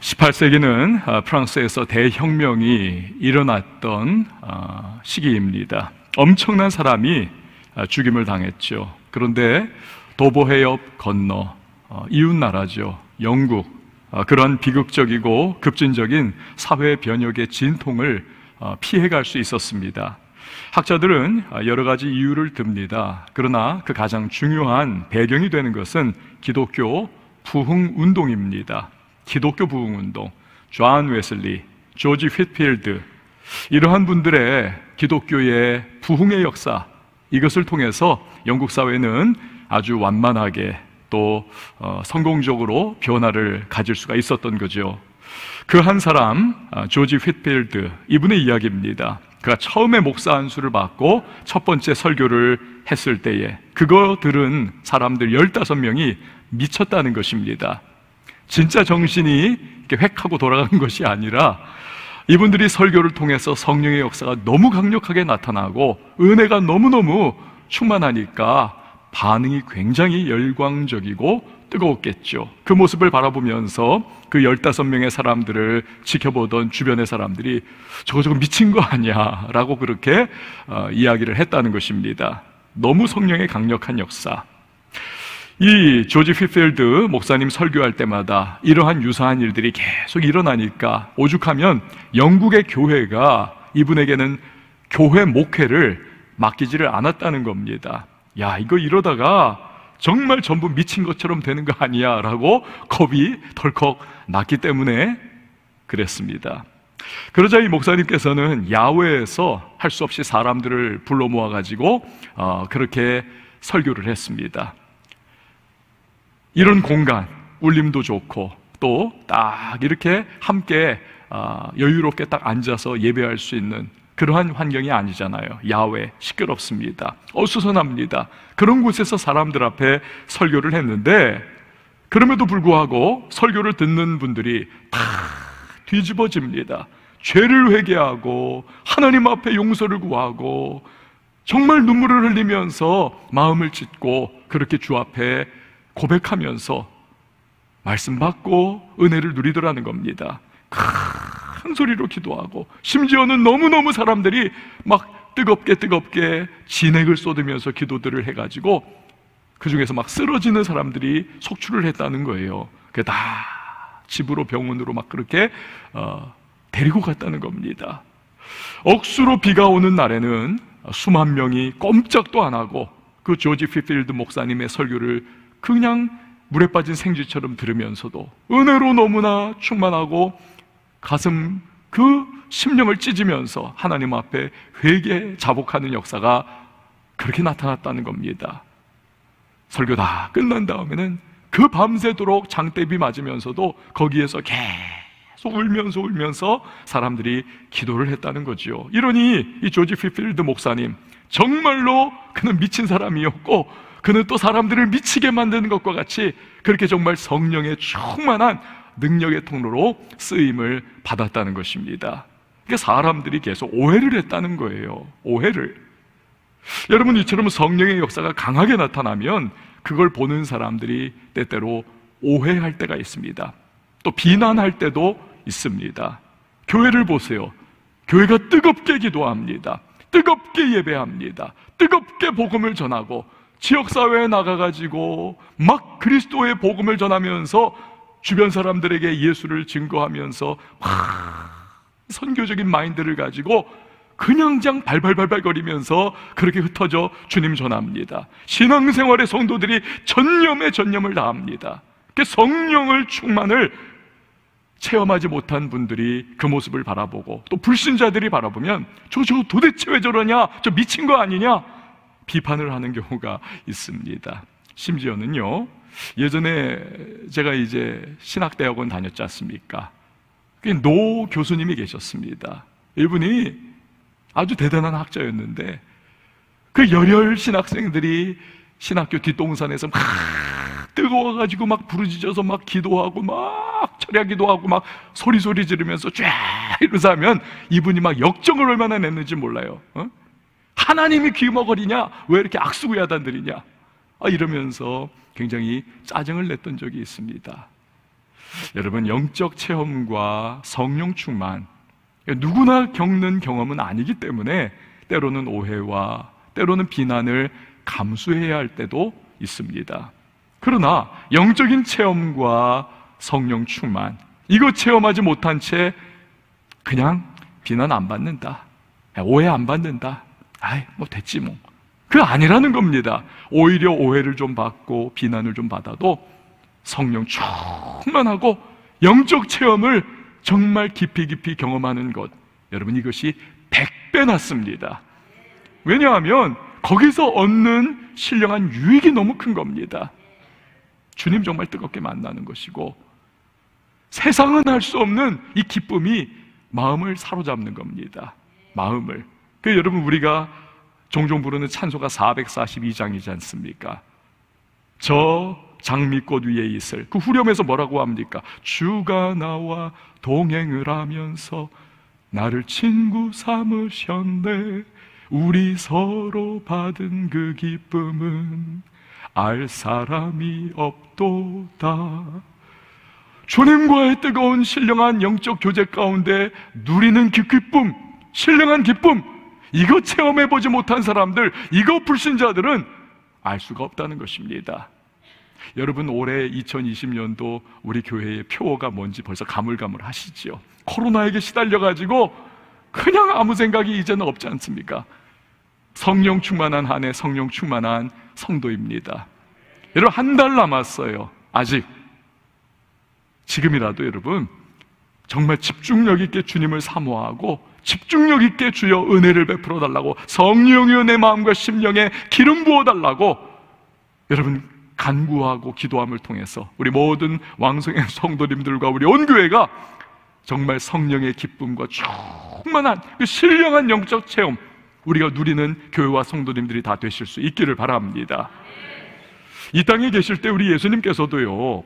18세기는 프랑스에서 대혁명이 일어났던 시기입니다. 엄청난 사람이 죽임을 당했죠. 그런데 도보해협 건너 이웃나라죠, 영국, 그런 비극적이고 급진적인 사회 변혁의 진통을 피해갈 수 있었습니다. 학자들은 여러 가지 이유를 듭니다. 그러나 그 가장 중요한 배경이 되는 것은 기독교 부흥운동입니다. 기독교 부흥운동, 존 웨슬리, 조지 휘트필드, 이러한 분들의 기독교의 부흥의 역사, 이것을 통해서 영국 사회는 아주 완만하게 또 성공적으로 변화를 가질 수가 있었던 거죠. 그 한 사람, 조지 휘트필드, 이분의 이야기입니다. 그가 처음에 목사 안수를 받고 첫 번째 설교를 했을 때에 그거 들은 사람들 15명이 미쳤다는 것입니다. 진짜 정신이 이렇게 획 하고 돌아간 것이 아니라 이분들이 설교를 통해서 성령의 역사가 너무 강력하게 나타나고 은혜가 너무너무 충만하니까 반응이 굉장히 열광적이고 뜨거웠겠죠. 그 모습을 바라보면서 그 15명의 사람들을 지켜보던 주변의 사람들이 저거 미친 거 아니야 라고 그렇게 이야기를 했다는 것입니다. 너무 성령의 강력한 역사. 이 조지 휘트필드 목사님 설교할 때마다 이러한 유사한 일들이 계속 일어나니까 오죽하면 영국의 교회가 이분에게는 교회 목회를 맡기지를 않았다는 겁니다. 야, 이거 이러다가 정말 전부 미친 것처럼 되는 거 아니야 라고 겁이 덜컥 났기 때문에 그랬습니다. 그러자 이 목사님께서는 야외에서 할 수 없이 사람들을 불러 모아가지고 그렇게 설교를 했습니다. 이런 공간, 울림도 좋고 또 딱 이렇게 함께 여유롭게 딱 앉아서 예배할 수 있는 그러한 환경이 아니잖아요. 야외, 시끄럽습니다. 어수선합니다. 그런 곳에서 사람들 앞에 설교를 했는데 그럼에도 불구하고 설교를 듣는 분들이 다 뒤집어집니다. 죄를 회개하고 하나님 앞에 용서를 구하고 정말 눈물을 흘리면서 마음을 찢고 그렇게 주 앞에 고백하면서 말씀 받고 은혜를 누리더라는 겁니다. 큰 소리로 기도하고 심지어는 너무너무 사람들이 막 뜨겁게 진액을 쏟으면서 기도들을 해가지고 그 중에서 막 쓰러지는 사람들이 속출을 했다는 거예요. 그게 다 집으로 병원으로 막 그렇게 데리고 갔다는 겁니다. 억수로 비가 오는 날에는 수만 명이 꼼짝도 안 하고 그 조지 휘트필드 목사님의 설교를 그냥 물에 빠진 생쥐처럼 들으면서도 은혜로 너무나 충만하고 가슴 그 심령을 찢으면서 하나님 앞에 회개 자복하는 역사가 그렇게 나타났다는 겁니다. 설교 다 끝난 다음에는 그 밤새도록 장대비 맞으면서도 거기에서 계속 울면서 사람들이 기도를 했다는 거지요. 이러니 이 조지 휘트필드 목사님, 정말로 그는 미친 사람이었고 그는 또 사람들을 미치게 만드는 것과 같이 그렇게 정말 성령의 충만한 능력의 통로로 쓰임을 받았다는 것입니다. 그러니까 사람들이 계속 오해를 했다는 거예요. 오해를. 여러분, 이처럼 성령의 역사가 강하게 나타나면 그걸 보는 사람들이 때때로 오해할 때가 있습니다. 또 비난할 때도 있습니다. 교회를 보세요. 교회가 뜨겁게 기도합니다. 뜨겁게 예배합니다. 뜨겁게 복음을 전하고 지역사회에 나가가지고 막 그리스도의 복음을 전하면서 주변 사람들에게 예수를 증거하면서 막 선교적인 마인드를 가지고 그냥장 발발거리면서 그렇게 흩어져 주님 전합니다. 신앙생활의 성도들이 전념에 전념을 다합니다. 성령을 충만을 체험하지 못한 분들이 그 모습을 바라보고 또 불신자들이 바라보면 저거 도대체 왜 저러냐? 저 미친 거 아니냐? 비판을 하는 경우가 있습니다. 심지어는요, 예전에 제가 이제 신학대학원 다녔지 않습니까? 노 교수님이 계셨습니다. 이분이 아주 대단한 학자였는데 그 열혈 신학생들이 신학교 뒷동산에서 막 뜨거워가지고 막 부르짖어서 막 기도하고 막 철야 기도하고 막 소리 지르면서 쫙 이러면서 하면 이분이 막 역정을 얼마나 냈는지 몰라요. 어? 하나님이 귀머거리냐? 왜 이렇게 악수구야단들이냐? 이러면서 굉장히 짜증을 냈던 적이 있습니다. 여러분, 영적 체험과 성령 충만, 누구나 겪는 경험은 아니기 때문에 때로는 오해와 때로는 비난을 감수해야 할 때도 있습니다. 그러나 영적인 체험과 성령 충만, 이거 체험하지 못한 채 그냥 비난 안 받는다, 오해 안 받는다, 아이 뭐 됐지 뭐, 그거 아니라는 겁니다. 오히려 오해를 좀 받고 비난을 좀 받아도 성령 충만하고 영적 체험을 정말 깊이 깊이 경험하는 것, 여러분 이것이 100배 낫습니다. 왜냐하면 거기서 얻는 신령한 유익이 너무 큰 겁니다. 주님 정말 뜨겁게 만나는 것이고, 세상은 할 수 없는 이 기쁨이 마음을 사로잡는 겁니다. 마음을. 그래서 여러분, 우리가 종종 부르는 찬송가 442장이지 않습니까? 저 장미꽃 위에 있을, 그 후렴에서 뭐라고 합니까? 주가 나와 동행을 하면서 나를 친구 삼으셨네, 우리 서로 받은 그 기쁨은 알 사람이 없도다. 주님과의 뜨거운 신령한 영적 교제 가운데 누리는 그 기쁨, 신령한 기쁨, 이거 체험해보지 못한 사람들, 이거 불신자들은 알 수가 없다는 것입니다. 여러분, 올해 2020년도 우리 교회의 표어가 뭔지 벌써 가물가물하시지요. 코로나에게 시달려가지고 그냥 아무 생각이 이제는 없지 않습니까? 성령 충만한 한 해, 성령 충만한 성도입니다. 여러분, 한 달 남았어요. 아직 지금이라도 여러분 정말 집중력 있게 주님을 사모하고, 집중력 있게 주여 은혜를 베풀어 달라고, 성령이여 내 마음과 심령에 기름 부어 달라고 여러분 간구하고 기도함을 통해서 우리 모든 왕성의 성도님들과 우리 온 교회가 정말 성령의 기쁨과 충만한 그 신령한 영적 체험, 우리가 누리는 교회와 성도님들이 다 되실 수 있기를 바랍니다. 이 땅에 계실 때 우리 예수님께서도요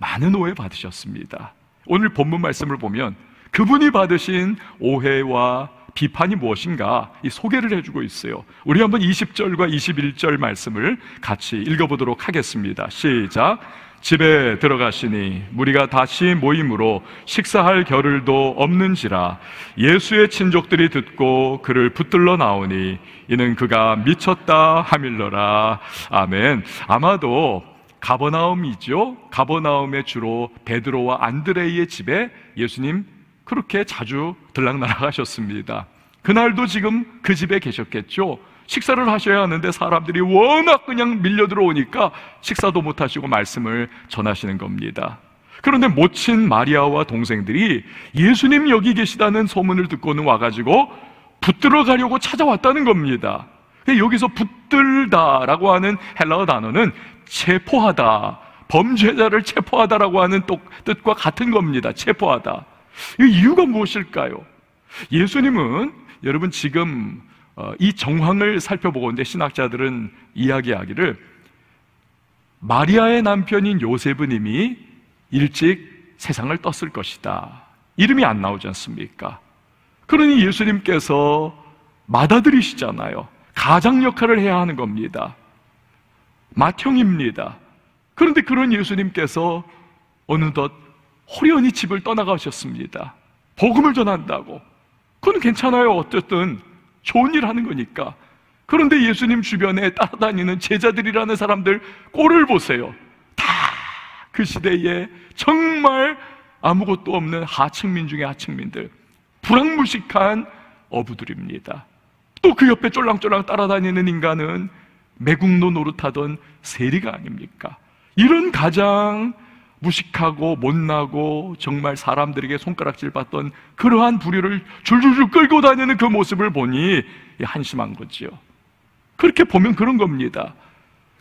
많은 오해 받으셨습니다. 오늘 본문 말씀을 보면 그분이 받으신 오해와 비판이 무엇인가 이 소개를 해주고 있어요. 우리 한번 20절과 21절 말씀을 같이 읽어보도록 하겠습니다. 시작! 집에 들어가시니 무리가 다시 모임으로 식사할 겨를도 없는지라 예수의 친족들이 듣고 그를 붙들러 나오니 이는 그가 미쳤다 하밀러라. 아멘. 아마도 가버나움이죠. 가버나움에 주로 베드로와 안드레의 집에 예수님 그렇게 자주 들락날락하셨습니다. 그날도 지금 그 집에 계셨겠죠. 식사를 하셔야 하는데 사람들이 워낙 그냥 밀려 들어오니까 식사도 못하시고 말씀을 전하시는 겁니다. 그런데 모친 마리아와 동생들이 예수님 여기 계시다는 소문을 듣고는 와가지고 붙들어 가려고 찾아왔다는 겁니다. 여기서 붙들다라고 하는 헬라어 단어는 체포하다, 범죄자를 체포하다라고 하는 뜻과 같은 겁니다. 체포하다. 이 이유가 무엇일까요? 예수님은 여러분 지금 이 정황을 살펴보건대 신학자들은 이야기하기를 마리아의 남편인 요셉은 이미 일찍 세상을 떴을 것이다, 이름이 안 나오지 않습니까? 그러니 예수님께서 맏아들이시잖아요. 가장 역할을 해야 하는 겁니다. 맏형입니다. 그런데 그런 예수님께서 어느덧 호련히 집을 떠나가셨습니다. 복음을 전한다고. 그건 괜찮아요. 어쨌든 좋은 일 하는 거니까. 그런데 예수님 주변에 따라다니는 제자들이라는 사람들 꼴을 보세요. 다 그 시대에 정말 아무것도 없는 하층민 중에 하층민들, 불황무식한 어부들입니다. 또 그 옆에 쫄랑쫄랑 따라다니는 인간은 매국노 노릇하던 세리가 아닙니까? 이런 가장 무식하고 못나고 정말 사람들에게 손가락질 받던 그러한 부류를 줄줄줄 끌고 다니는 그 모습을 보니 한심한 거지요. 그렇게 보면 그런 겁니다.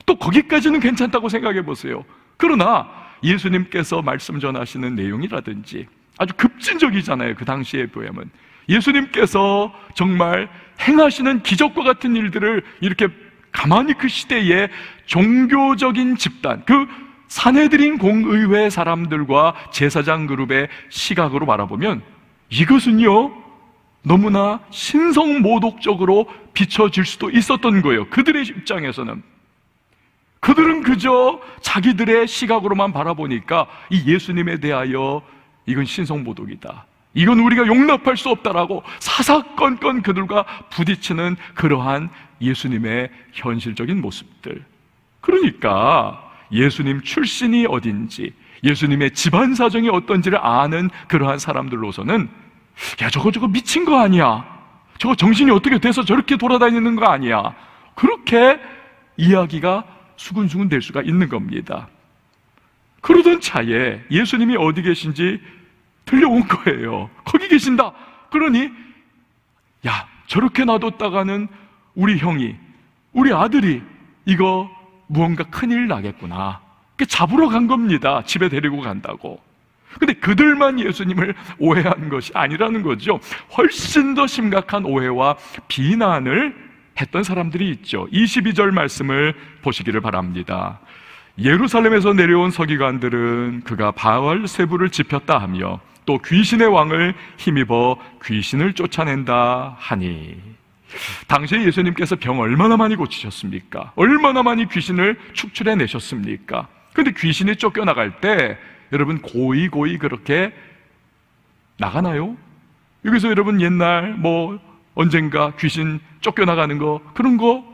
또 거기까지는 괜찮다고 생각해 보세요. 그러나 예수님께서 말씀 전하시는 내용이라든지 아주 급진적이잖아요. 그 당시에 보면 예수님께서 정말 행하시는 기적과 같은 일들을 이렇게 가만히 그 시대의 종교적인 집단, 그 산헤드린 공의회 사람들과 제사장 그룹의 시각으로 바라보면 이것은요 너무나 신성모독적으로 비춰질 수도 있었던 거예요. 그들의 입장에서는 그들은 그저 자기들의 시각으로만 바라보니까 이 예수님에 대하여 이건 신성모독이다, 이건 우리가 용납할 수 없다라고 사사건건 그들과 부딪히는 그러한 예수님의 현실적인 모습들. 그러니까 예수님 출신이 어딘지, 예수님의 집안 사정이 어떤지를 아는 그러한 사람들로서는 야, 저거 미친 거 아니야, 저거 정신이 어떻게 돼서 저렇게 돌아다니는 거 아니야, 그렇게 이야기가 수근수근 될 수가 있는 겁니다. 그러던 차에 예수님이 어디 계신지 들려온 거예요. 거기 계신다. 그러니 야, 저렇게 놔뒀다가는 우리 형이, 우리 아들이 이거 무언가 큰일 나겠구나, 잡으러 간 겁니다. 집에 데리고 간다고. 근데 그들만 예수님을 오해한 것이 아니라는 거죠. 훨씬 더 심각한 오해와 비난을 했던 사람들이 있죠. 22절 말씀을 보시기를 바랍니다. 예루살렘에서 내려온 서기관들은 그가 바알세불을 지폈다 하며 또 귀신의 왕을 힘입어 귀신을 쫓아낸다 하니. 당시에 예수님께서 병 얼마나 많이 고치셨습니까? 얼마나 많이 귀신을 축출해내셨습니까? 근데 귀신이 쫓겨나갈 때 여러분 고이 그렇게 나가나요? 여기서 여러분 옛날 뭐 언젠가 귀신 쫓겨나가는 거, 그런 거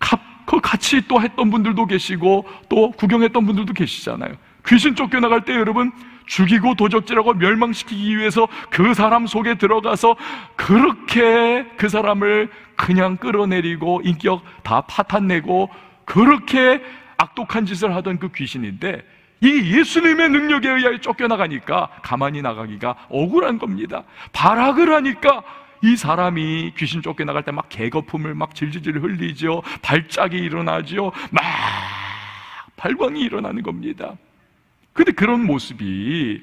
그거 같이 또 했던 분들도 계시고 또 구경했던 분들도 계시잖아요. 귀신 쫓겨나갈 때 여러분 죽이고 도적질하고 멸망시키기 위해서 그 사람 속에 들어가서 그렇게 그 사람을 그냥 끌어내리고 인격 다 파탄내고 그렇게 악독한 짓을 하던 그 귀신인데 이 예수님의 능력에 의하여 쫓겨나가니까 가만히 나가기가 억울한 겁니다. 발악을 하니까 이 사람이 귀신 쫓겨나갈 때 막 개거품을 막 질질질 흘리죠. 발작이 일어나죠. 막 발광이 일어나는 겁니다. 그런데 그런 모습이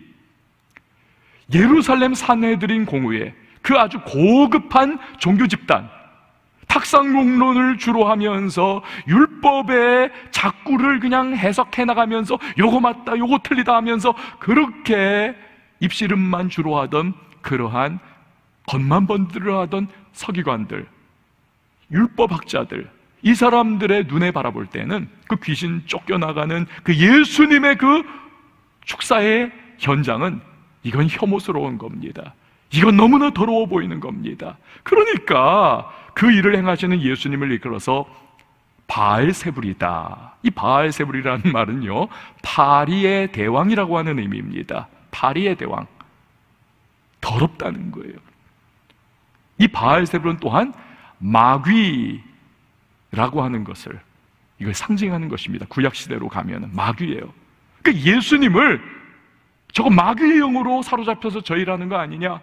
예루살렘 산헤드린 공회에, 그 아주 고급한 종교 집단 탁상공론을 주로 하면서 율법의 작구를 그냥 해석해 나가면서 요거 맞다 요거 틀리다 하면서 그렇게 입씨름만 주로 하던 그러한 겉만번들을 하던 서기관들, 율법학자들, 이 사람들의 눈에 바라볼 때는 그 귀신 쫓겨나가는 그 예수님의 그 축사의 현장은 이건 혐오스러운 겁니다. 이건 너무나 더러워 보이는 겁니다. 그러니까 그 일을 행하시는 예수님을 이끌어서 바알세불이다. 이 바알세불이라는 말은요, 파리의 대왕이라고 하는 의미입니다. 파리의 대왕. 더럽다는 거예요. 이 바알세불은 또한 마귀라고 하는 것을, 이걸 상징하는 것입니다. 구약시대로 가면 마귀예요. 그러니까 예수님을 저거 마귀의 영으로 사로잡혀서 저희라는 거 아니냐,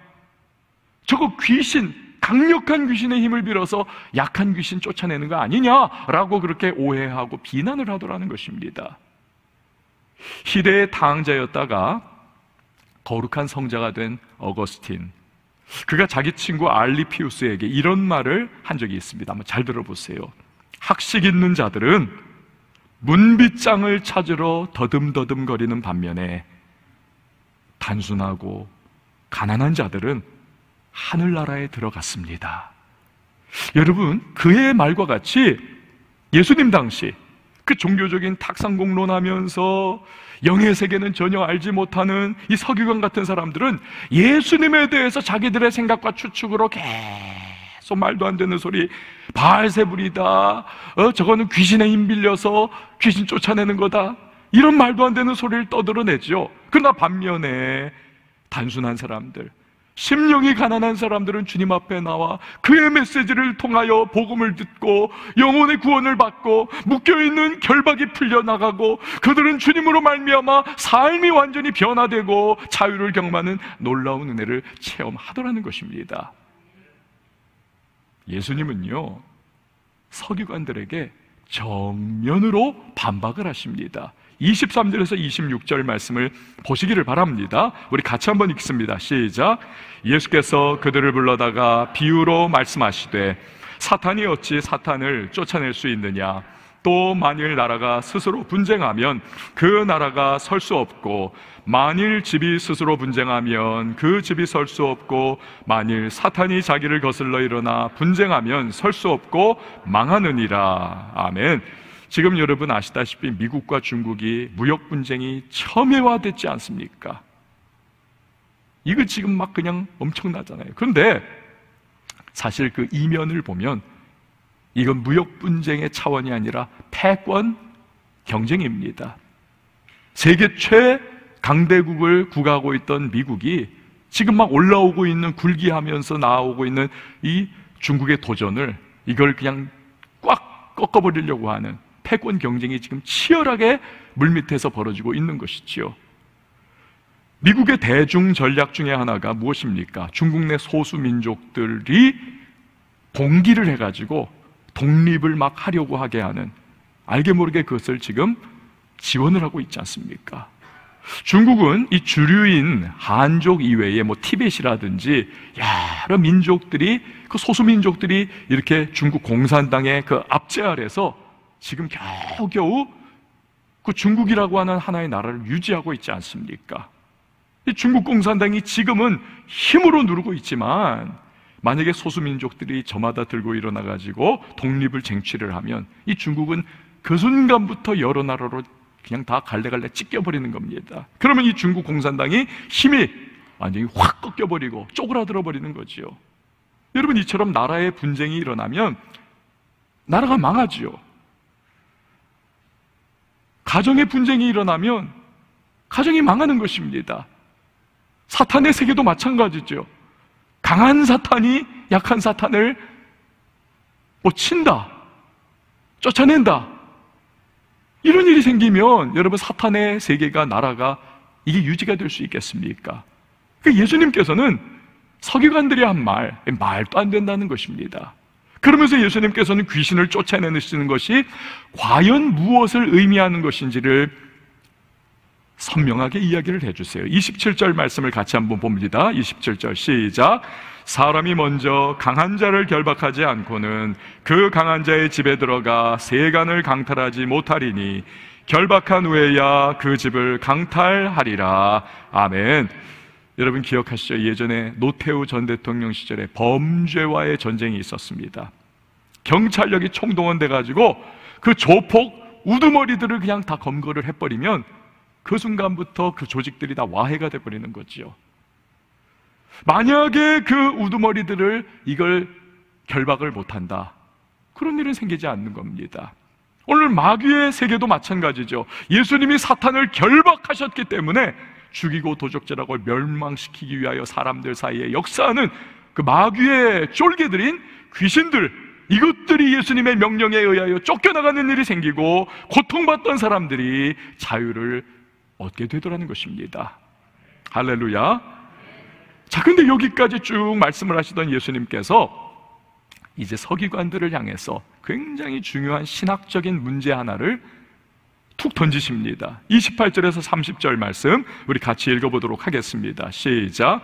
저거 귀신, 강력한 귀신의 힘을 빌어서 약한 귀신 쫓아내는 거 아니냐라고 그렇게 오해하고 비난을 하더라는 것입니다. 시대의 당자였다가 거룩한 성자가 된 어거스틴, 그가 자기 친구 알리피우스에게 이런 말을 한 적이 있습니다. 한번 잘 들어보세요. 학식 있는 자들은 문빗장을 찾으러 더듬더듬거리는 반면에 단순하고 가난한 자들은 하늘나라에 들어갔습니다. 여러분, 그의 말과 같이 예수님 당시 그 종교적인 탁상공론하면서 영의 세계는 전혀 알지 못하는 이 서기관 같은 사람들은 예수님에 대해서 자기들의 생각과 추측으로 계속 말도 안 되는 소리, 바알세불이다, 저거는 귀신의 힘 빌려서 귀신 쫓아내는 거다, 이런 말도 안 되는 소리를 떠들어내죠. 그러나 반면에 단순한 사람들, 심령이 가난한 사람들은 주님 앞에 나와 그의 메시지를 통하여 복음을 듣고 영혼의 구원을 받고 묶여있는 결박이 풀려나가고 그들은 주님으로 말미암아 삶이 완전히 변화되고 자유를 경험하는 놀라운 은혜를 체험하더라는 것입니다. 예수님은요, 서기관들에게 정면으로 반박을 하십니다. 23절에서 26절 말씀을 보시기를 바랍니다. 우리 같이 한번 읽습니다. 시작. 예수께서 그들을 불러다가 비유로 말씀하시되 사탄이 어찌 사탄을 쫓아낼 수 있느냐, 또 만일 나라가 스스로 분쟁하면 그 나라가 설 수 없고, 만일 집이 스스로 분쟁하면 그 집이 설 수 없고, 만일 사탄이 자기를 거슬러 일어나 분쟁하면 설 수 없고 망하느니라. 아멘. 지금 여러분 아시다시피 미국과 중국이 무역 분쟁이 첨예화됐지 않습니까? 이거 지금 막 그냥 엄청나잖아요. 그런데 사실 그 이면을 보면 이건 무역 분쟁의 차원이 아니라 패권 경쟁입니다. 세계 최강대국을 구가하고 있던 미국이 지금 막 올라오고 있는, 굴기하면서 나오고 있는 이 중국의 도전을, 이걸 그냥 꽉 꺾어버리려고 하는 패권 경쟁이 지금 치열하게 물밑에서 벌어지고 있는 것이지요. 미국의 대중 전략 중에 하나가 무엇입니까? 중국 내 소수 민족들이 봉기를 해가지고 독립을 막 하려고 하게 하는, 알게 모르게 그것을 지금 지원을 하고 있지 않습니까? 중국은 이 주류인 한족 이외에 뭐 티벳이라든지 여러 민족들이, 그 소수민족들이 이렇게 중국 공산당의 그 압제 아래서 지금 겨우겨우 그 중국이라고 하는 하나의 나라를 유지하고 있지 않습니까? 이 중국 공산당이 지금은 힘으로 누르고 있지만, 만약에 소수민족들이 저마다 들고 일어나가지고 독립을 쟁취를 하면 이 중국은 그 순간부터 여러 나라로 그냥 다 갈래갈래 찢겨버리는 겁니다. 그러면 이 중국 공산당이 힘이 완전히 확 꺾여버리고 쪼그라들어버리는 거지요. 여러분, 이처럼 나라의 분쟁이 일어나면 나라가 망하지요. 가정의 분쟁이 일어나면 가정이 망하는 것입니다. 사탄의 세계도 마찬가지죠. 강한 사탄이 약한 사탄을 뭐 친다, 쫓아낸다, 이런 일이 생기면 여러분, 사탄의 세계가, 나라가 이게 유지가 될 수 있겠습니까? 그러니까 예수님께서는 서기관들이 한 말, 말도 안 된다는 것입니다. 그러면서 예수님께서는 귀신을 쫓아내시는 것이 과연 무엇을 의미하는 것인지를 선명하게 이야기를 해주세요. 27절 말씀을 같이 한번 봅니다. 27절 시작. 사람이 먼저 강한 자를 결박하지 않고는 그 강한 자의 집에 들어가 세간을 강탈하지 못하리니 결박한 후에야 그 집을 강탈하리라. 아멘. 여러분 기억하시죠? 예전에 노태우 전 대통령 시절에 범죄와의 전쟁이 있었습니다. 경찰력이 총동원돼가지고 그 조폭 우두머리들을 그냥 다 검거를 해버리면 그 순간부터 그 조직들이 다 와해가 돼버리는 거지요. 만약에 그 우두머리들을 이걸 결박을 못한다, 그런 일은 생기지 않는 겁니다. 오늘 마귀의 세계도 마찬가지죠. 예수님이 사탄을 결박하셨기 때문에 죽이고 도적질하고 멸망시키기 위하여 사람들 사이에 역사하는 그 마귀의 쫄개들인 귀신들, 이것들이 예수님의 명령에 의하여 쫓겨나가는 일이 생기고 고통받던 사람들이 자유를 얻게 되더라는 것입니다. 할렐루야. 자, 근데 여기까지 쭉 말씀을 하시던 예수님께서 이제 서기관들을 향해서 굉장히 중요한 신학적인 문제 하나를 툭 던지십니다. 28절에서 30절 말씀 우리 같이 읽어보도록 하겠습니다. 시작.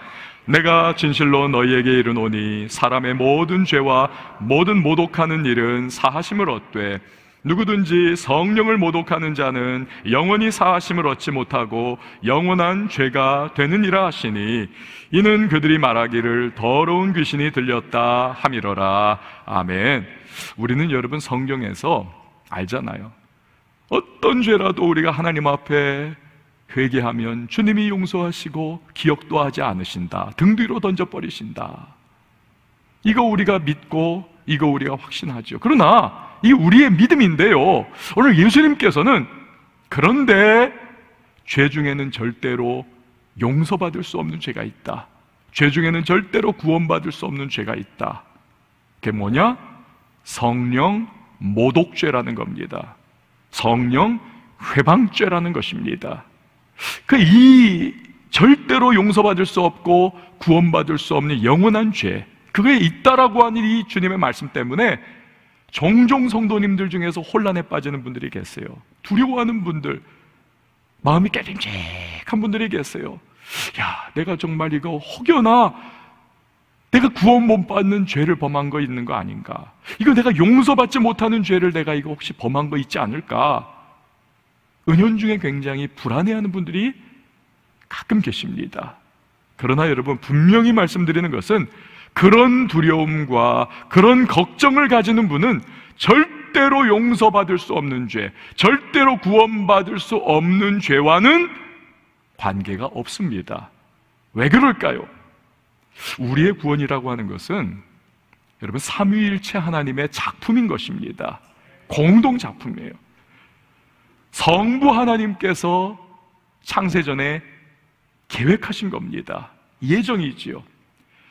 내가 진실로 너희에게 이르노니 사람의 모든 죄와 모든 모독하는 일은 사하심을 얻되 누구든지 성령을 모독하는 자는 영원히 사하심을 얻지 못하고 영원한 죄가 되느니라 하시니 이는 그들이 말하기를 더러운 귀신이 들렸다 함이러라. 아멘. 우리는 여러분 성경에서 알잖아요. 어떤 죄라도 우리가 하나님 앞에 회개하면 주님이 용서하시고 기억도 하지 않으신다, 등 뒤로 던져버리신다, 이거 우리가 믿고 이거 우리가 확신하죠. 그러나 이 우리의 믿음인데요, 오늘 예수님께서는 그런데 죄 중에는 절대로 용서받을 수 없는 죄가 있다, 죄 중에는 절대로 구원받을 수 없는 죄가 있다. 그게 뭐냐? 성령 모독죄라는 겁니다. 성령 회방죄라는 것입니다. 그 이 절대로 용서받을 수 없고 구원받을 수 없는 영원한 죄, 그게 있다라고 하는 이 주님의 말씀 때문에 종종 성도님들 중에서 혼란에 빠지는 분들이 계세요. 두려워하는 분들, 마음이 깨림직한 분들이 계세요. 야, 내가 정말 이거 혹여나 내가 구원 못 받는 죄를 범한 거 있는 거 아닌가, 이거 내가 용서받지 못하는 죄를 내가 이거 혹시 범한 거 있지 않을까, 은연중에 굉장히 불안해하는 분들이 가끔 계십니다. 그러나 여러분, 분명히 말씀드리는 것은 그런 두려움과 그런 걱정을 가지는 분은 절대 절대로 용서받을 수 없는 죄, 절대로 구원받을 수 없는 죄와는 관계가 없습니다. 왜 그럴까요? 우리의 구원이라고 하는 것은 여러분 삼위일체 하나님의 작품인 것입니다. 공동 작품이에요. 성부 하나님께서 창세전에 계획하신 겁니다. 예정이지요.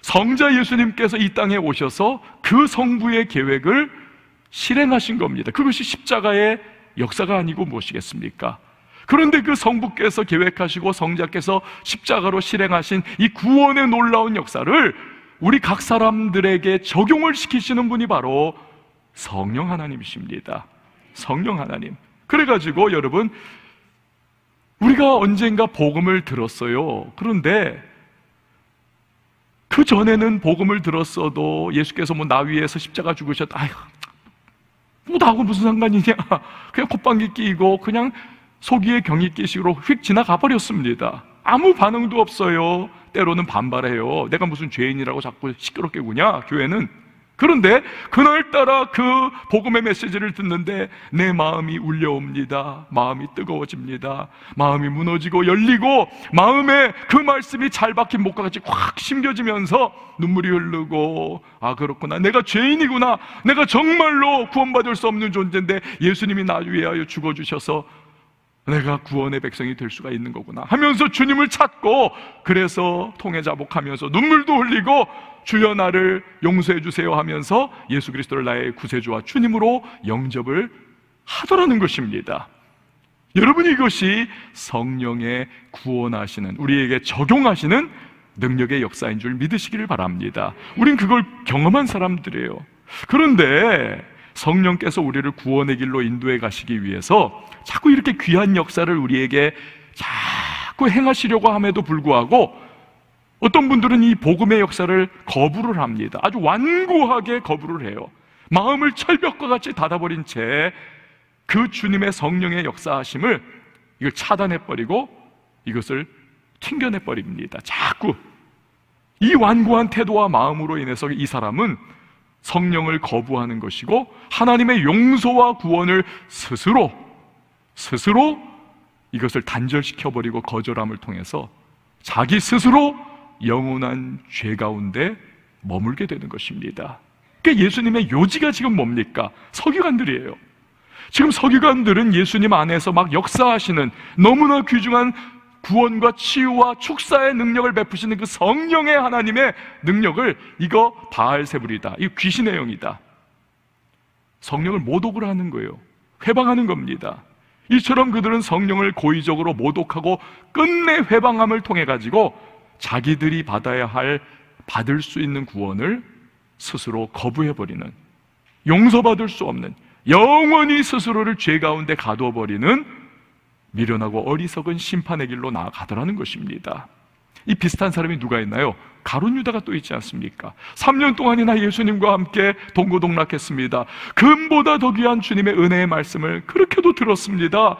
성자 예수님께서 이 땅에 오셔서 그 성부의 계획을 실행하신 겁니다. 그것이 십자가의 역사가 아니고 무엇이겠습니까? 그런데 그 성부께서 계획하시고 성자께서 십자가로 실행하신 이 구원의 놀라운 역사를 우리 각 사람들에게 적용을 시키시는 분이 바로 성령 하나님이십니다. 성령 하나님. 그래가지고 여러분, 우리가 언젠가 복음을 들었어요. 그런데 그 전에는 복음을 들었어도 예수께서 뭐 나 위에서 십자가 죽으셨다, 아휴 뭐 나하고 무슨 상관이냐, 그냥 콧방귀 끼고 그냥 소기의 경이 끼식으로 휙 지나가 버렸습니다. 아무 반응도 없어요. 때로는 반발해요. 내가 무슨 죄인이라고 자꾸 시끄럽게 구냐, 교회는. 그런데 그날따라 그 복음의 메시지를 듣는데 내 마음이 울려옵니다. 마음이 뜨거워집니다. 마음이 무너지고 열리고 마음에 그 말씀이 잘 박힌 목과 같이 확 심겨지면서 눈물이 흐르고, 아 그렇구나, 내가 죄인이구나, 내가 정말로 구원받을 수 없는 존재인데 예수님이 나 위하여 죽어주셔서 내가 구원의 백성이 될 수가 있는 거구나 하면서 주님을 찾고, 그래서 통해 자복하면서 눈물도 흘리고 주여 나를 용서해 주세요 하면서 예수 그리스도를 나의 구세주와 주님으로 영접을 하더라는 것입니다. 여러분, 이것이 성령의 구원하시는, 우리에게 적용하시는 능력의 역사인 줄 믿으시기를 바랍니다. 우린 그걸 경험한 사람들이에요. 그런데 성령께서 우리를 구원의 길로 인도해 가시기 위해서 자꾸 이렇게 귀한 역사를 우리에게 자꾸 행하시려고 함에도 불구하고 어떤 분들은 이 복음의 역사를 거부를 합니다. 아주 완고하게 거부를 해요. 마음을 철벽과 같이 닫아버린 채 그 주님의 성령의 역사하심을 이걸 차단해버리고 이것을 튕겨내버립니다. 자꾸 이 완고한 태도와 마음으로 인해서 이 사람은 성령을 거부하는 것이고 하나님의 용서와 구원을 스스로 이것을 단절시켜버리고 거절함을 통해서 자기 스스로 영원한 죄 가운데 머물게 되는 것입니다. 그러니까 예수님의 요지가 지금 뭡니까? 서기관들이에요. 지금 서기관들은 예수님 안에서 막 역사하시는 너무나 귀중한 구원과 치유와 축사의 능력을 베푸시는 그 성령의 하나님의 능력을, 이거 바알세불이다, 이거 귀신의 영이다, 성령을 모독을 하는 거예요. 회방하는 겁니다. 이처럼 그들은 성령을 고의적으로 모독하고 끝내 회방함을 통해 가지고 자기들이 받을 수 있는 구원을 스스로 거부해버리는, 용서받을 수 없는, 영원히 스스로를 죄 가운데 가둬버리는 미련하고 어리석은 심판의 길로 나아가더라는 것입니다. 이 비슷한 사람이 누가 있나요? 가룟 유다가 또 있지 않습니까? 3년 동안이나 예수님과 함께 동고동락했습니다. 금보다 더 귀한 주님의 은혜의 말씀을 그렇게도 들었습니다.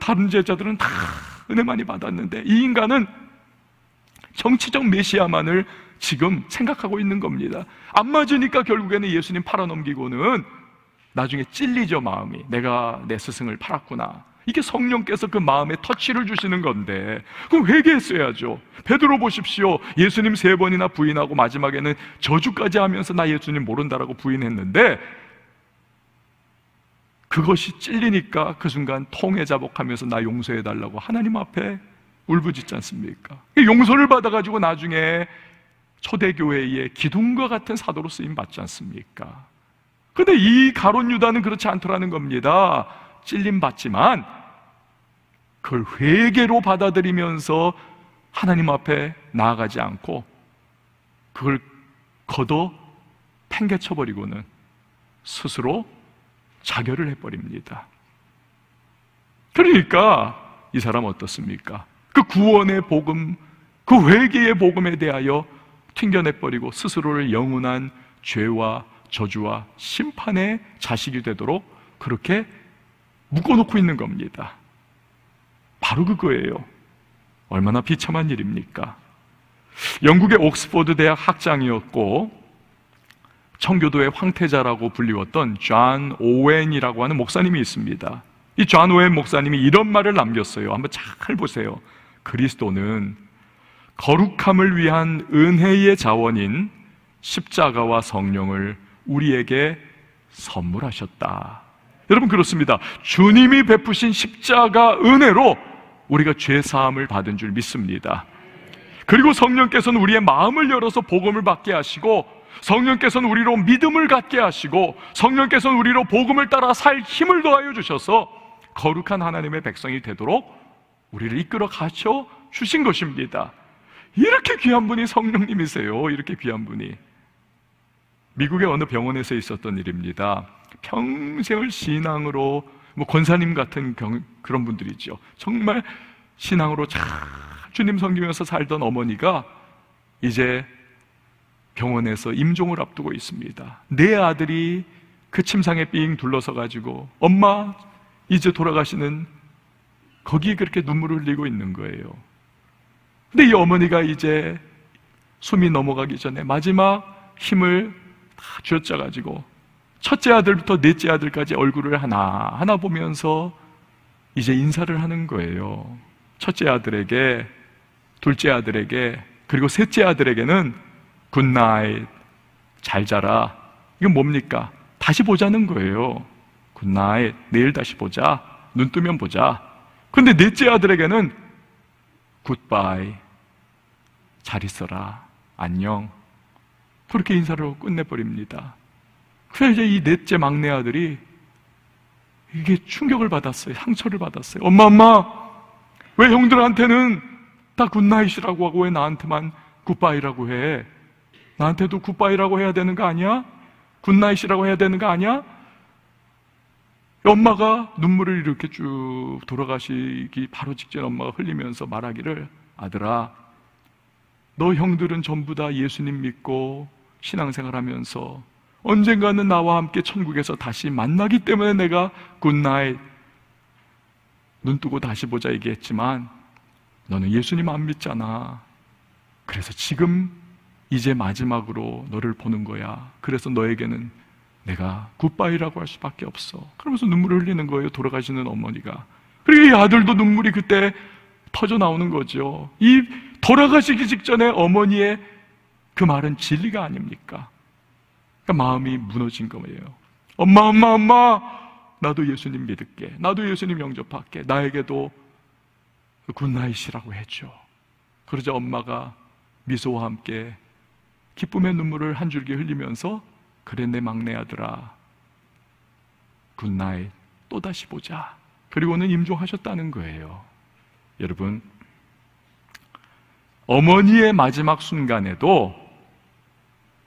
다른 제자들은 다 은혜 많이 받았는데 이 인간은 정치적 메시아만을 지금 생각하고 있는 겁니다. 안 맞으니까 결국에는 예수님 팔아넘기고는 나중에 찔리죠, 마음이. 내가 내 스승을 팔았구나. 이게 성령께서 그 마음에 터치를 주시는 건데 그럼 회개했어야죠. 베드로 보십시오. 예수님 3번이나 부인하고 마지막에는 저주까지 하면서 나 예수님 모른다라고 부인했는데 그것이 찔리니까 그 순간 통해 자복하면서 나 용서해달라고 하나님 앞에 울부짖지 않습니까? 용서를 받아가지고 나중에 초대교회의 기둥과 같은 사도로 쓰임 받지 않습니까? 근데 이 가룟 유다는 그렇지 않더라는 겁니다. 찔림 받지만 그걸 회개로 받아들이면서 하나님 앞에 나아가지 않고 그걸 걷어 팽개쳐버리고는 스스로 자결을 해버립니다. 그러니까 이 사람 어떻습니까? 그 구원의 복음, 그 회개의 복음에 대하여 튕겨내버리고 스스로를 영원한 죄와 저주와 심판의 자식이 되도록 그렇게 묶어놓고 있는 겁니다. 바로 그거예요. 얼마나 비참한 일입니까? 영국의 옥스퍼드 대학 학장이었고 청교도의 황태자라고 불리웠던 존 오웬이라고 하는 목사님이 있습니다. 이 존 오웬 목사님이 이런 말을 남겼어요. 한번 잘 보세요. 그리스도는 거룩함을 위한 은혜의 자원인 십자가와 성령을 우리에게 선물하셨다. 여러분, 그렇습니다. 주님이 베푸신 십자가 은혜로 우리가 죄사함을 받은 줄 믿습니다. 그리고 성령께서는 우리의 마음을 열어서 복음을 받게 하시고, 성령께서는 우리로 믿음을 갖게 하시고, 성령께서는 우리로 복음을 따라 살 힘을 더하여 주셔서 거룩한 하나님의 백성이 되도록 우리를 이끌어 가셔 주신 것입니다. 이렇게 귀한 분이 성령님이세요. 이렇게 귀한 분이. 미국의 어느 병원에서 있었던 일입니다. 평생을 신앙으로, 권사님 같은 그런 분들이죠. 정말 신앙으로 잘 주님 섬기면서 살던 어머니가 이제 병원에서 임종을 앞두고 있습니다. 내 아들이 그 침상에 삥 둘러서 가지고 엄마 이제 돌아가시는, 거기에 그렇게 눈물을 흘리고 있는 거예요. 근데 이 어머니가 이제 숨이 넘어가기 전에 마지막 힘을 다 쥐어짜 가지고 첫째 아들부터 넷째 아들까지 얼굴을 하나하나 보면서 이제 인사를 하는 거예요. 첫째 아들에게, 둘째 아들에게, 그리고 셋째 아들에게는 굿나잇, 잘 자라. 이건 뭡니까? 다시 보자는 거예요. 굿나잇, 내일 다시 보자. 눈 뜨면 보자. 근데 넷째 아들에게는 굿바이, 잘 있어라, 안녕. 그렇게 인사를 하고 끝내버립니다. 그래서 이제 이 넷째 막내 아들이 이게 충격을 받았어요. 상처를 받았어요. 엄마, 왜 형들한테는 다 굿나잇이라고 하고 왜 나한테만 굿바이라고 해? 나한테도 굿바이라고 해야 되는 거 아니야? 굿나잇이라고 해야 되는 거 아니야? 엄마가 눈물을 이렇게 쭉 돌아가시기 바로 직전 엄마가 흘리면서 말하기를, 아들아, 너 형들은 전부 다 예수님 믿고 신앙생활하면서 언젠가는 나와 함께 천국에서 다시 만나기 때문에 내가 굿나잇, 눈 뜨고 다시 보자 얘기했지만 너는 예수님 안 믿잖아. 그래서 지금 이제 마지막으로 너를 보는 거야. 그래서 너에게는 내가 굿바이라고 할 수밖에 없어. 그러면서 눈물을 흘리는 거예요, 돌아가시는 어머니가. 그리고 이 아들도 눈물이 그때 터져 나오는 거죠. 이 돌아가시기 직전에 어머니의 그 말은 진리가 아닙니까? 그러니까 마음이 무너진 거예요. 엄마, 엄마, 엄마, 나도 예수님 믿을게. 나도 예수님 영접할게. 나에게도 굿나잇이라고 해줘. 그러자 엄마가 미소와 함께 기쁨의 눈물을 한 줄기 흘리면서, 그래, 내 막내 아들아, 굿나잇, 또 다시 보자. 그리고는 임종하셨다는 거예요. 여러분, 어머니의 마지막 순간에도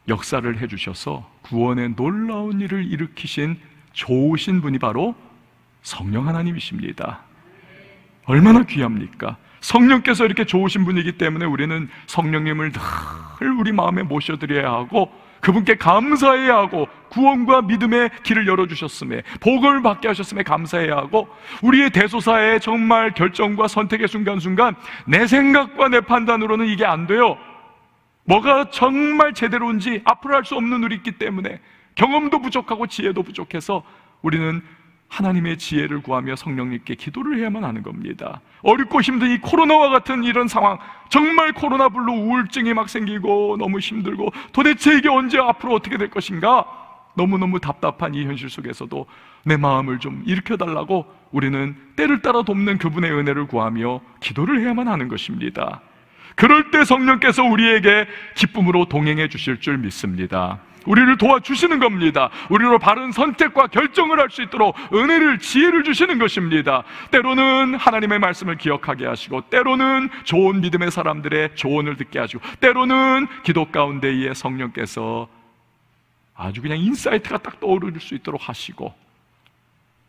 역사를 해주셔서 구원의 놀라운 일을 일으키신 좋으신 분이 바로 성령 하나님이십니다. 얼마나 귀합니까? 성령께서 이렇게 좋으신 분이기 때문에 우리는 성령님을 늘 우리 마음에 모셔드려야 하고, 그분께 감사해야 하고, 구원과 믿음의 길을 열어주셨음에, 복을 받게 하셨음에 감사해야 하고, 우리의 대소사의 정말 결정과 선택의 순간순간 내 생각과 내 판단으로는 이게 안 돼요, 뭐가 정말 제대로인지 앞으로 알 수 없는 우리 있기 때문에 경험도 부족하고 지혜도 부족해서 우리는 하나님의 지혜를 구하며 성령님께 기도를 해야만 하는 겁니다. 어렵고 힘든 이 코로나와 같은 이런 상황, 정말 코로나 블루, 우울증이 막 생기고 너무 힘들고 도대체 이게 언제 앞으로 어떻게 될 것인가, 너무너무 답답한 이 현실 속에서도 내 마음을 좀 일으켜달라고 우리는 때를 따라 돕는 그분의 은혜를 구하며 기도를 해야만 하는 것입니다. 그럴 때 성령께서 우리에게 기쁨으로 동행해 주실 줄 믿습니다. 우리를 도와주시는 겁니다. 우리로 바른 선택과 결정을 할 수 있도록 은혜를, 지혜를 주시는 것입니다. 때로는 하나님의 말씀을 기억하게 하시고, 때로는 좋은 믿음의 사람들의 조언을 듣게 하시고, 때로는 기도 가운데에 성령께서 아주 그냥 인사이트가 딱 떠오를 수 있도록 하시고,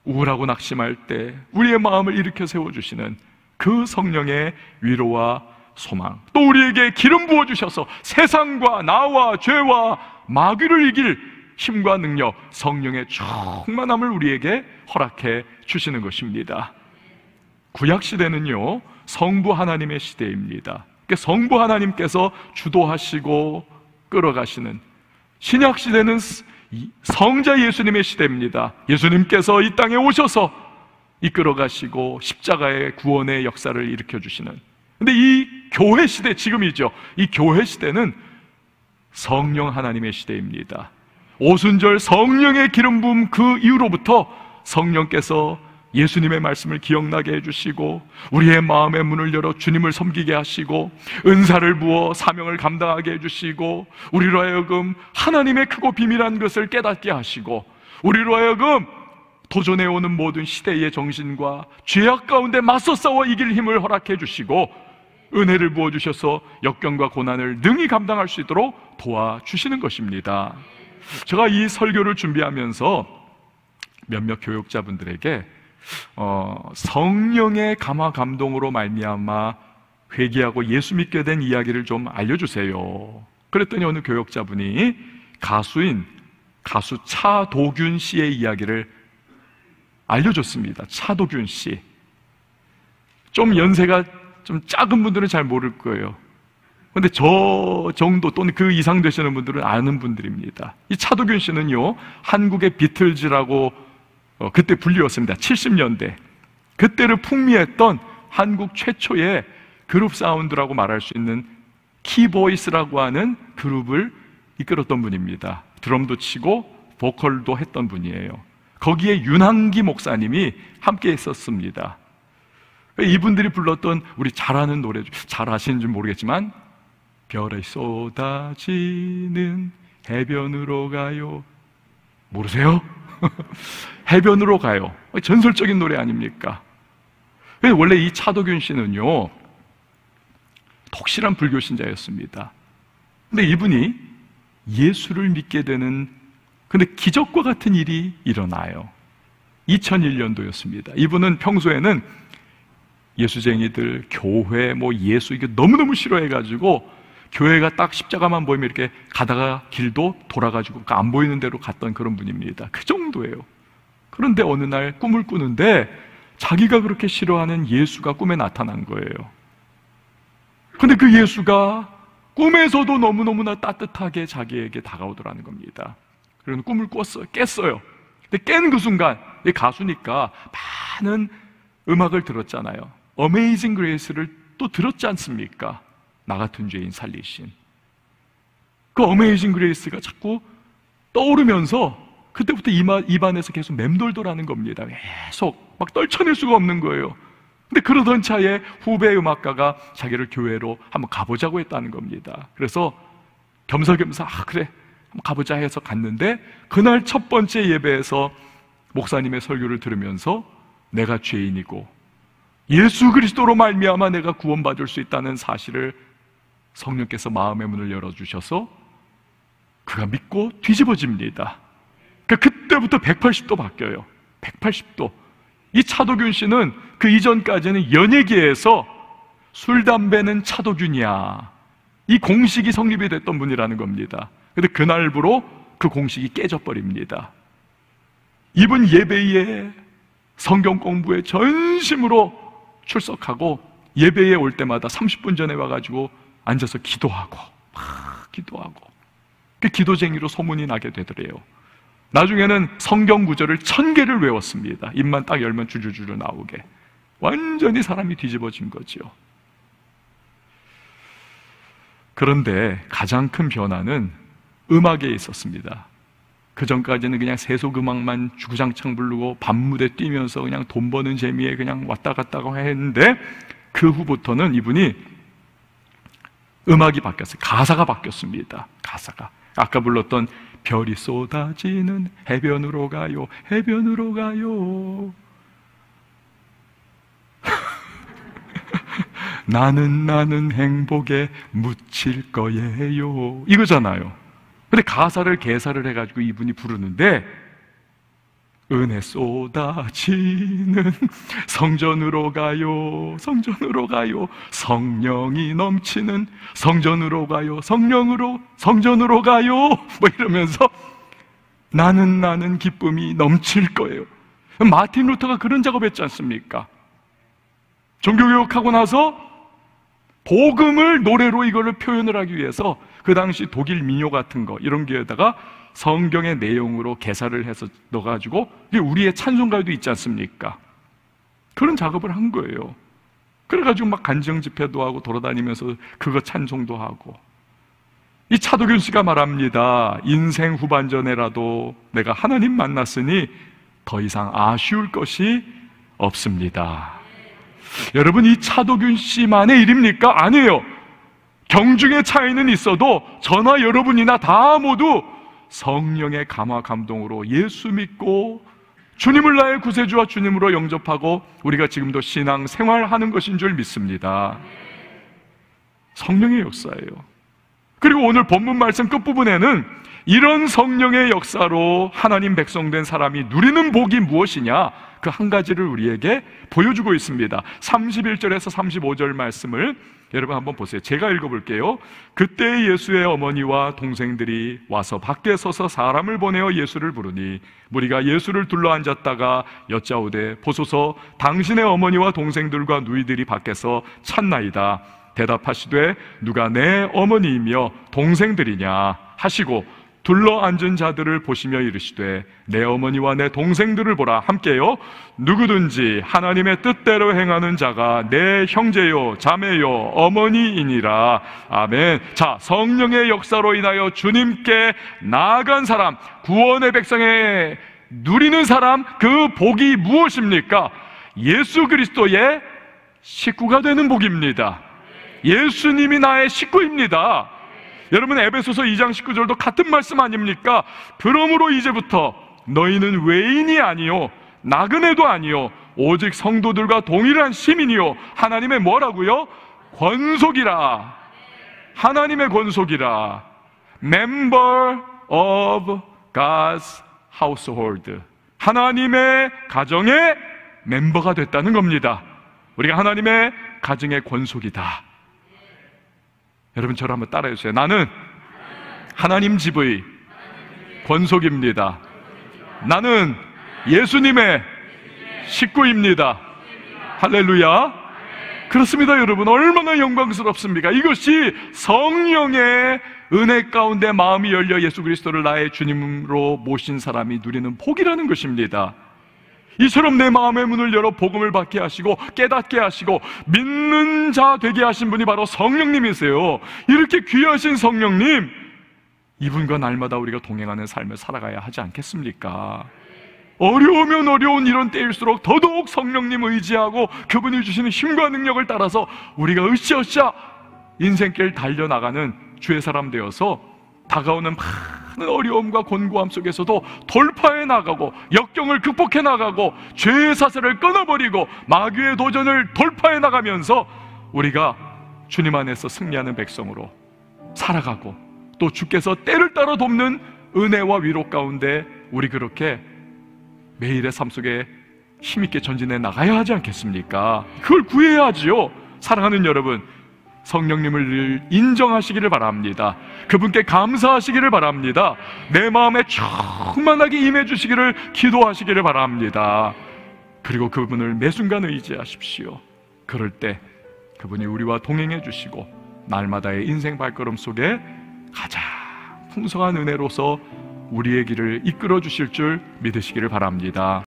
우울하고 낙심할 때 우리의 마음을 일으켜 세워주시는 그 성령의 위로와 소망, 또 우리에게 기름 부어주셔서 세상과 나와 죄와 마귀를 이길 힘과 능력, 성령의 충만함을 우리에게 허락해 주시는 것입니다. 구약시대는요, 성부 하나님의 시대입니다. 성부 하나님께서 주도하시고 끌어가시는, 신약시대는 성자 예수님의 시대입니다. 예수님께서 이 땅에 오셔서 이끌어 가시고 십자가의 구원의 역사를 일으켜 주시는. 근데 이 교회 시대, 지금이죠. 이 교회 시대는 성령 하나님의 시대입니다. 오순절 성령의 기름 부음, 그 이후로부터 성령께서 예수님의 말씀을 기억나게 해주시고 우리의 마음의 문을 열어 주님을 섬기게 하시고 은사를 부어 사명을 감당하게 해주시고 우리로 하여금 하나님의 크고 비밀한 것을 깨닫게 하시고 우리로 하여금 도전해 오는 모든 시대의 정신과 죄악 가운데 맞서 싸워 이길 힘을 허락해 주시고 은혜를 부어주셔서 역경과 고난을 능히 감당할 수 있도록 도와주시는 것입니다. 제가 이 설교를 준비하면서 몇몇 교육자분들에게 성령의 감화 감동으로 말미암아 회개하고 예수 믿게 된 이야기를 좀 알려주세요. 그랬더니 어느 교역자분이 가수 차도균 씨의 이야기를 알려줬습니다. 차도균 씨, 좀 연세가 좀 작은 분들은 잘 모를 거예요. 근데 저 정도 또는 그 이상 되시는 분들은 아는 분들입니다. 이 차도균 씨는요, 한국의 비틀즈라고 그때 불리웠습니다. 70년대 그때를 풍미했던 한국 최초의 그룹 사운드라고 말할 수 있는 키보이스라고 하는 그룹을 이끌었던 분입니다. 드럼도 치고 보컬도 했던 분이에요. 거기에 윤항기 목사님이 함께 있었습니다. 이분들이 불렀던 우리 잘 아는 노래, 잘 아시는지 모르겠지만 별이 쏟아지는 해변으로 가요, 모르세요? 해변으로 가요. 전설적인 노래 아닙니까? 원래 이 차도균 씨는요, 독실한 불교 신자였습니다. 근데 이분이 예수를 믿게 되는, 근데 기적과 같은 일이 일어나요. 2001년도였습니다. 이분은 평소에는 예수쟁이들, 교회, 예수 이게 너무너무 싫어해가지고 교회가 딱 십자가만 보이면 이렇게 가다가 길도 돌아가지고 안 보이는 대로 갔던 그런 분입니다. 그 정도예요. 그런데 어느 날 꿈을 꾸는데 자기가 그렇게 싫어하는 예수가 꿈에 나타난 거예요. 근데 그 예수가 꿈에서도 너무너무나 따뜻하게 자기에게 다가오더라는 겁니다. 그런 꿈을 꿨어요. 깼어요. 근데 깬 그 순간, 가수니까 많은 음악을 들었잖아요. 어메이징 그레이스를 또 들었지 않습니까? 나 같은 죄인 살리신. 그 어메이징 그레이스가 자꾸 떠오르면서 그때부터 입안에서 계속 맴돌더라는 겁니다. 계속 막 떨쳐낼 수가 없는 거예요. 근데 그러던 차에 후배 음악가가 자기를 교회로 한번 가보자고 했다는 겁니다. 그래서 겸사겸사 그래 한번 가보자 해서 갔는데, 그날 첫 번째 예배에서 목사님의 설교를 들으면서 내가 죄인이고 예수 그리스도로 말미암아 내가 구원받을 수 있다는 사실을 성령께서 마음의 문을 열어주셔서 그가 믿고 뒤집어집니다. 그러니까 그때부터 180도 바뀌어요. 180도. 이 차도균 씨는 그 이전까지는 연예계에서 술, 담배는 차도균이야, 이 공식이 성립이 됐던 분이라는 겁니다. 그런데 그날부로 그 공식이 깨져버립니다. 이분 예배에, 성경 공부에 전심으로 출석하고 예배에 올 때마다 30분 전에 와가지고 앉아서 기도하고 막 기도하고, 그 기도쟁이로 소문이 나게 되더래요. 나중에는 성경 구절을 1000개를 외웠습니다. 입만 딱 열면 주주주주 나오게. 완전히 사람이 뒤집어진 거지요. 그런데 가장 큰 변화는 음악에 있었습니다. 그 전까지는 그냥 세속음악만 주구장창 부르고 밤무대 뛰면서 그냥 돈 버는 재미에 그냥 왔다 갔다 했는데, 그 후부터는 이분이 음악이 바뀌었어요. 가사가 바뀌었습니다. 가사가 아까 불렀던 별이 쏟아지는 해변으로 가요, 해변으로 가요 나는 행복에 묻힐 거예요, 이거잖아요. 근데 가사를 개사를 해가지고 이분이 부르는데, 은혜 쏟아지는 성전으로 가요, 성전으로 가요, 성령이 넘치는 성전으로 가요, 성전으로 가요, 이러면서 나는 기쁨이 넘칠 거예요. 마틴 루터가 그런 작업했지 않습니까? 종교개혁하고 나서 복음을 노래로 이거를 표현을 하기 위해서 그 당시 독일 민요 같은 거 이런 게에다가 성경의 내용으로 개사를 해서 넣어가지고 이게 우리의 찬송가도 있지 않습니까? 그런 작업을 한 거예요. 그래가지고 막 간증 집회도 하고 돌아다니면서 그거 찬송도 하고. 이 차도균 씨가 말합니다. 인생 후반전에라도 내가 하나님 만났으니 더 이상 아쉬울 것이 없습니다. 여러분, 이 차도균 씨만의 일입니까? 아니에요. 경중의 차이는 있어도 저나 여러분이나 다 모두 성령의 감화 감동으로 예수 믿고 주님을 나의 구세주와 주님으로 영접하고 우리가 지금도 신앙 생활하는 것인 줄 믿습니다. 성령의 역사예요. 그리고 오늘 본문 말씀 끝부분에는 이런 성령의 역사로 하나님 백성된 사람이 누리는 복이 무엇이냐, 그 한 가지를 우리에게 보여주고 있습니다. 31절에서 35절 말씀을 여러분 한번 보세요. 제가 읽어볼게요. 그때 예수의 어머니와 동생들이 와서 밖에 서서 사람을 보내어 예수를 부르니 무리가 예수를 둘러앉았다가 여짜오되 보소서 당신의 어머니와 동생들과 누이들이 밖에서 찾나이다. 대답하시되 누가 내 어머니이며 동생들이냐 하시고 둘러앉은 자들을 보시며 이르시되 내 어머니와 내 동생들을 보라. 함께요. 누구든지 하나님의 뜻대로 행하는 자가 내 형제요 자매요 어머니이니라. 아멘. 자, 성령의 역사로 인하여 주님께 나아간 사람, 구원의 백성에 누리는 사람, 그 복이 무엇입니까? 예수 그리스도의 식구가 되는 복입니다. 예수님이 나의 식구입니다. 여러분, 에베소서 2장 19절도 같은 말씀 아닙니까? 그러므로 이제부터 너희는 외인이 아니요 나그네도 아니요 오직 성도들과 동일한 시민이요 하나님의 뭐라고요? 권속이라. 하나님의 권속이라. Member of God's household. 하나님의 가정의 멤버가 됐다는 겁니다. 우리가 하나님의 가정의 권속이다. 여러분, 저를 한번 따라해 주세요. 나는 하나님 집의 권속입니다. 나는 예수님의 식구입니다. 할렐루야. 그렇습니다, 여러분. 얼마나 영광스럽습니까? 이것이 성령의 은혜 가운데 마음이 열려 예수 그리스도를 나의 주님으로 모신 사람이 누리는 복이라는 것입니다. 이처럼 내 마음의 문을 열어 복음을 받게 하시고 깨닫게 하시고 믿는 자 되게 하신 분이 바로 성령님이세요. 이렇게 귀하신 성령님, 이분과 날마다 우리가 동행하는 삶을 살아가야 하지 않겠습니까? 어려우면 어려운 이런 때일수록 더더욱 성령님 의지하고 그분이 주시는 힘과 능력을 따라서 우리가 으쌰으쌰 인생길 달려나가는 주의 사람 되어서 다가오는 많은 어려움과 곤고함 속에서도 돌파해 나가고 역경을 극복해 나가고 죄의 사슬을 끊어버리고 마귀의 도전을 돌파해 나가면서 우리가 주님 안에서 승리하는 백성으로 살아가고 또 주께서 때를 따라 돕는 은혜와 위로 가운데 우리 그렇게 매일의 삶 속에 힘있게 전진해 나가야 하지 않겠습니까? 그걸 구해야 하지요. 사랑하는 여러분, 성령님을 인정하시기를 바랍니다. 그분께 감사하시기를 바랍니다. 내 마음에 충만하게 임해주시기를 기도하시기를 바랍니다. 그리고 그분을 매 순간 의지하십시오. 그럴 때 그분이 우리와 동행해 주시고 날마다의 인생 발걸음 속에 가장 풍성한 은혜로서 우리의 길을 이끌어 주실 줄 믿으시기를 바랍니다.